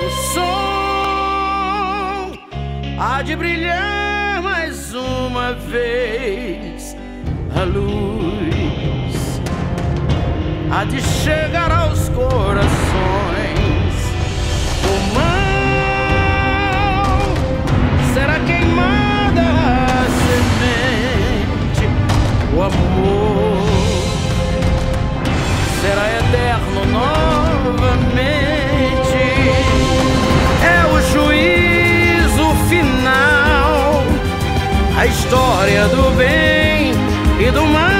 O sol há de brilhar mais uma vez, a luz há de chegar aos corações. O mal será queimada a semente, o amor será eterno novamente. É o juízo final, a história do bem e do mal.